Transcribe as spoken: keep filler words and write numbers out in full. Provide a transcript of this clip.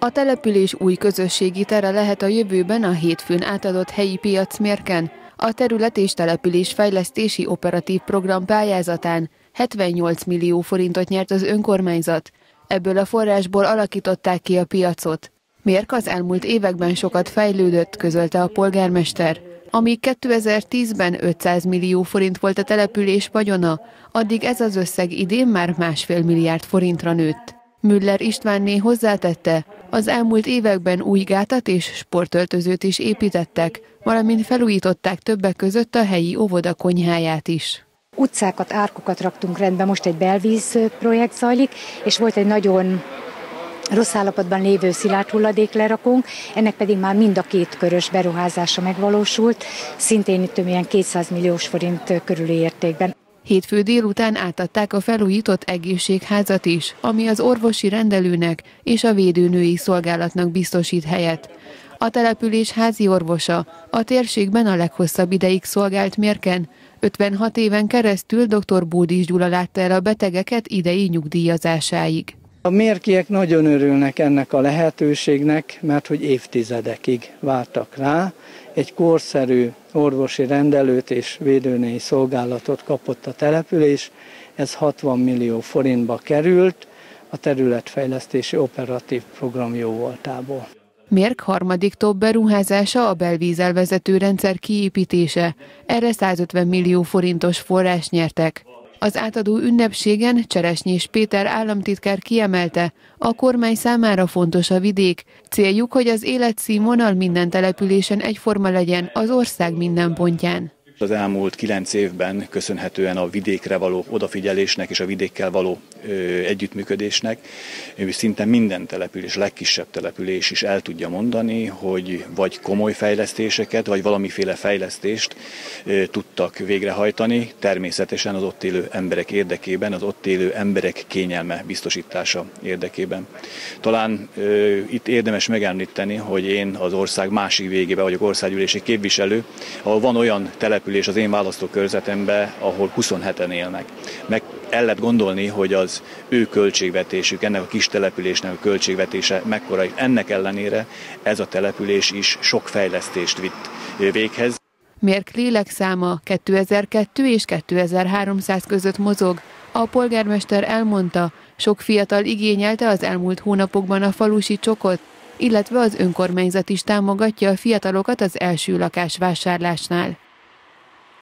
A település új közösségi tere lehet a jövőben a hétfőn átadott helyi piac Mérken, a Terület és Település Fejlesztési Operatív Program pályázatán hetvennyolc millió forintot nyert az önkormányzat. Ebből a forrásból alakították ki a piacot. Mérk az elmúlt években sokat fejlődött, közölte a polgármester. Amíg kétezer-tízben ötszáz millió forint volt a település vagyona, addig ez az összeg idén már másfél milliárd forintra nőtt. Müller Istvánné hozzátette, az elmúlt években új gátat és sportöltözőt is építettek, valamint felújították többek között a helyi óvoda konyháját is. Utcákat, árkokat raktunk rendbe, most egy belvíz projekt zajlik, és volt egy nagyon rossz állapotban lévő szilárd hulladéklerakónk, ennek pedig már mind a két körös beruházása megvalósult, szintén itt több ilyen kétszáz milliós forint körüli értékben. Hétfő délután átadták a felújított egészségházat is, ami az orvosi rendelőnek és a védőnői szolgálatnak biztosít helyet. A település házi orvosa a térségben a leghosszabb ideig szolgált Mérken. ötvenhat éven keresztül dr. Búdis Gyula látta el a betegeket idei nyugdíjazásáig. A mérkiek nagyon örülnek ennek a lehetőségnek, mert hogy évtizedekig vártak rá. Egy korszerű orvosi rendelőt és védőnői szolgálatot kapott a település, ez hatvan millió forintba került a területfejlesztési operatív program jó voltából. Mérk harmadik top beruházása a belvízzel vezető rendszer kiépítése, erre százötven millió forintos forrás nyertek. Az átadó ünnepségen Cseresnyés Péter államtitkár kiemelte, a kormány számára fontos a vidék, céljuk, hogy az életszínvonal minden településen egyforma legyen az ország minden pontján. Az elmúlt kilenc évben köszönhetően a vidékre való odafigyelésnek és a vidékkel való ö, együttműködésnek szinte minden település, legkisebb település is el tudja mondani, hogy vagy komoly fejlesztéseket, vagy valamiféle fejlesztést ö, tudtak végrehajtani, természetesen az ott élő emberek érdekében, az ott élő emberek kényelme biztosítása érdekében. Talán ö, itt érdemes megemlíteni, hogy én az ország másik végében vagyok országgyűlési képviselő, ahol van olyan település, és az én választókörzetemben, ahol huszonheten élnek. Meg el lehet gondolni, hogy az ő költségvetésük, ennek a kis településnek a költségvetése mekkora, ennek ellenére ez a település is sok fejlesztést vitt véghez. Mérk lélekszáma kétezer-kettő és kétezer-háromszáz között mozog. A polgármester elmondta, sok fiatal igényelte az elmúlt hónapokban a falusi csokot, illetve az önkormányzat is támogatja a fiatalokat az első lakás vásárlásnál.